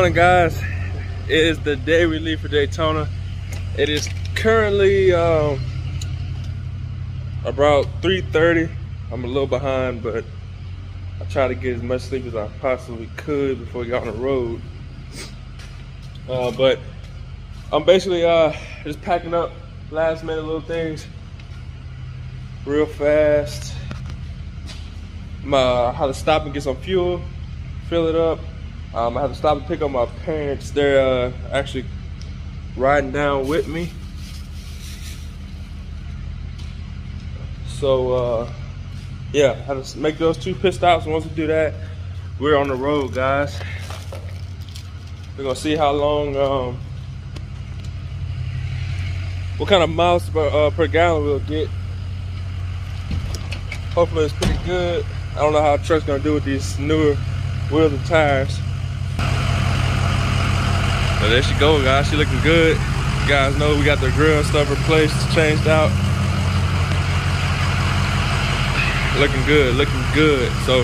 morning, guys. It is the day we leave for Daytona. It is currently about 3:30. I'm a little behind, but I try to get as much sleep as I possibly could before we got on the road. But I'm basically just packing up last minute little things real fast. I had to stop and get some fuel, fill it up. I have to stop and pick up my parents. They're actually riding down with me. So yeah, I had to make those two pit stops. And once we do that, we're on the road, guys. We're gonna see how long, what kind of miles per gallon we'll get. Hopefully it's pretty good. I don't know how the truck's gonna do with these newer wheels and tires. So there she go, guys. She looking good. You guys know we got the grill and stuff replaced, changed out. Looking good, looking good. So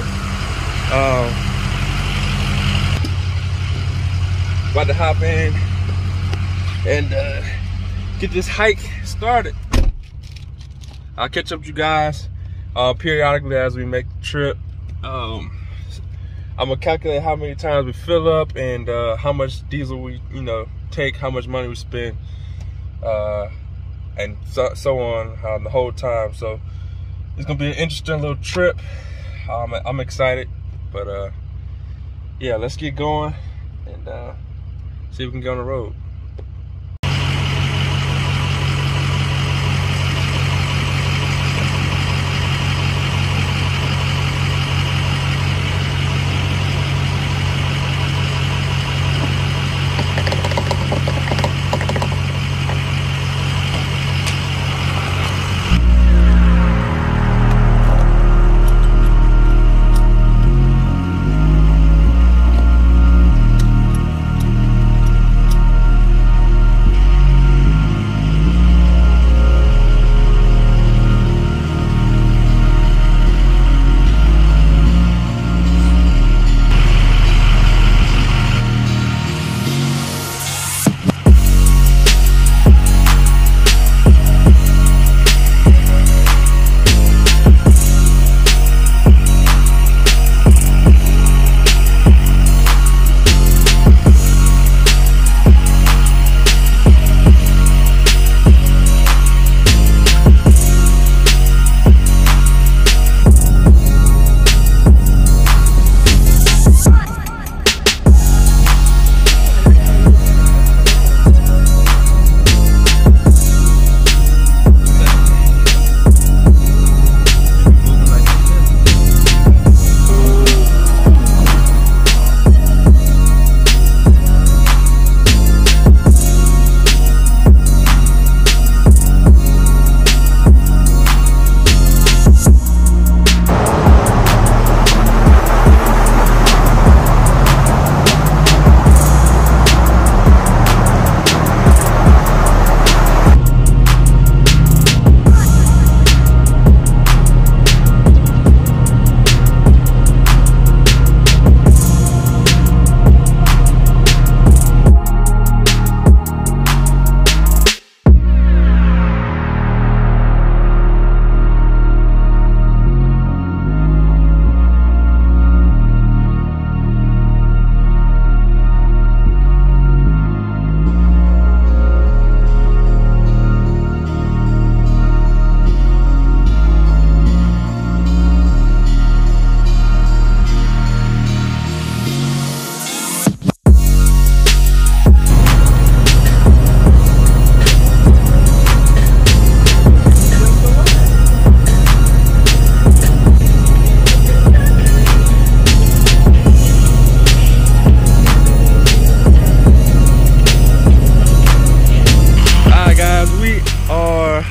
about to hop in and get this hike started. I'll catch up with you guys periodically as we make the trip. I'm gonna calculate how many times we fill up and how much diesel we, take, how much money we spend, and so on the whole time. So it's gonna be an interesting little trip. I'm excited, but yeah, let's get going and see if we can get on the road.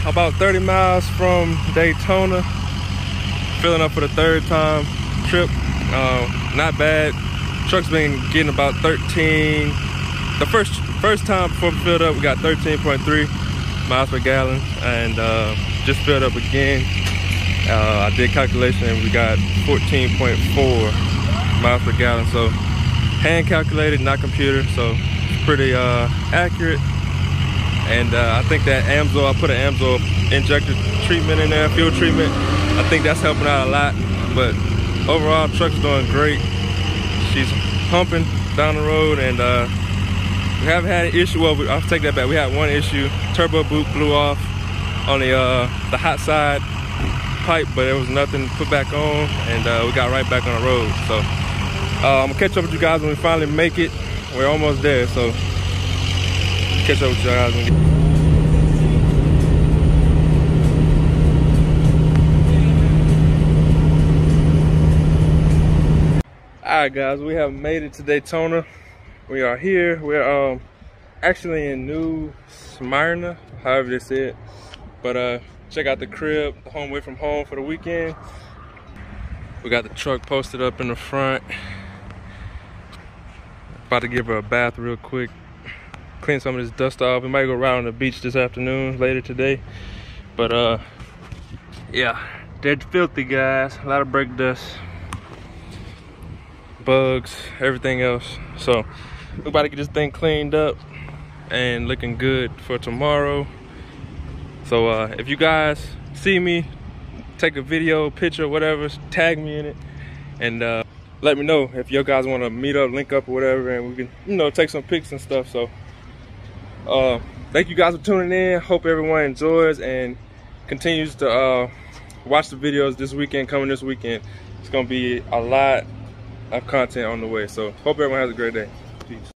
About 30 miles from Daytona, filling up for the third time trip. Not bad. Truck's been getting about 13. The first time before we filled up, we got 13.3 miles per gallon, and just filled up again. I did calculation and we got 14.4 miles per gallon. So hand calculated, not computer, so it's pretty accurate. And I think that Amsoil, I put an Amsoil injector treatment in there, fuel treatment. I think that's helping out a lot. But overall, truck's doing great. She's pumping down the road, and we haven't had an issue. Well, I'll take that back. We had one issue. Turbo boot blew off on the hot side pipe, but there was nothing put back on, and we got right back on the road. So I'm gonna catch up with you guys when we finally make it. We're almost there, so catch up with you guys when we get. Alright guys, we have made it to Daytona. We are here. We're actually in New Smyrna, however they say it. But check out the crib, home away from home for the weekend. We got the truck posted up in the front. About to give her a bath real quick. Clean some of this dust off. We might go ride on the beach this afternoon, later today. But yeah, they're filthy guys. A lot of brake dust, bugs, everything else. So we're about to get this thing cleaned up and looking good for tomorrow. So if you guys see me, take a video, picture, whatever, tag me in it, and let me know if you guys want to meet up, link up or whatever, and we can, you know, take some pics and stuff. So thank you guys for tuning in. Hope everyone enjoys and continues to watch the videos this weekend, coming this weekend. It's gonna be a lot of content on the way, so hope everyone has a great day. Peace.